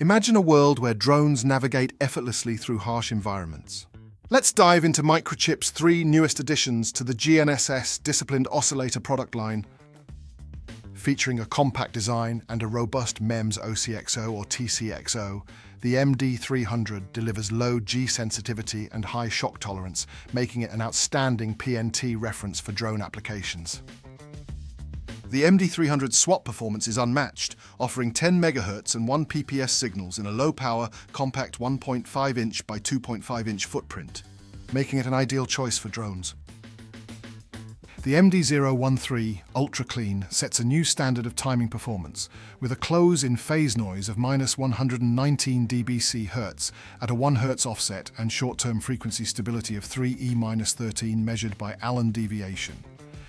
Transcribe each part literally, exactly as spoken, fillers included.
Imagine a world where drones navigate effortlessly through harsh environments. Let's dive into Microchip's three newest additions to the G N S S Disciplined Oscillator product line, featuring a compact design and a robust MEMS O C X O or T C X O. The M D three hundred delivers low G sensitivity and high shock tolerance, making it an outstanding P N T reference for drone applications. The M D three hundred SWaP performance is unmatched, offering ten megahertz and one P P S signals in a low-power, compact one point five inch by two point five inch footprint, making it an ideal choice for drones. The M D zero one three Ultra Clean sets a new standard of timing performance, with a close in phase noise of minus one hundred nineteen dBc Hz at a one hertz offset and short-term frequency stability of three E minus thirteen measured by Allan deviation,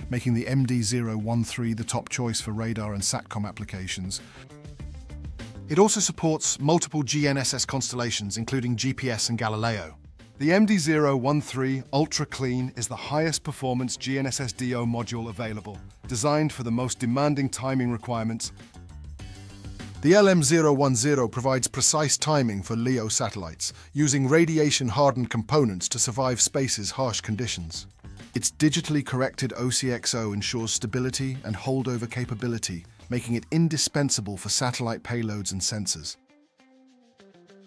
making the M D zero one three the top choice for radar and SATCOM applications. It also supports multiple G N S S constellations, including G P S and Galileo. The M D zero one three Ultra Clean is the highest performance G N S S D O module available, designed for the most demanding timing requirements. The L M zero one zero provides precise timing for LEO satellites, using radiation-hardened components to survive space's harsh conditions. Its digitally corrected O C X O ensures stability and holdover capability, making it indispensable for satellite payloads and sensors.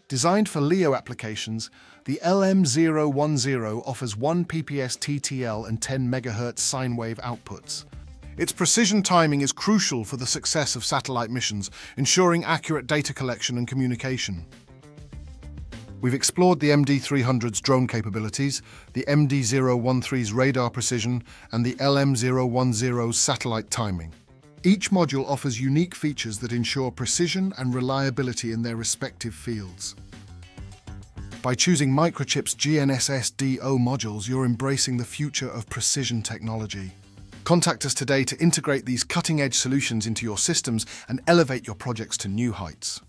Designed for LEO applications, the L M zero one zero offers one P P S T T L and ten megahertz sine wave outputs. Its precision timing is crucial for the success of satellite missions, ensuring accurate data collection and communication. We've explored the M D three hundred's drone capabilities, the M D zero one three's radar precision, and the L M zero one zero's satellite timing. Each module offers unique features that ensure precision and reliability in their respective fields. By choosing Microchip's G N S S D O modules, you're embracing the future of precision technology. Contact us today to integrate these cutting-edge solutions into your systems and elevate your projects to new heights.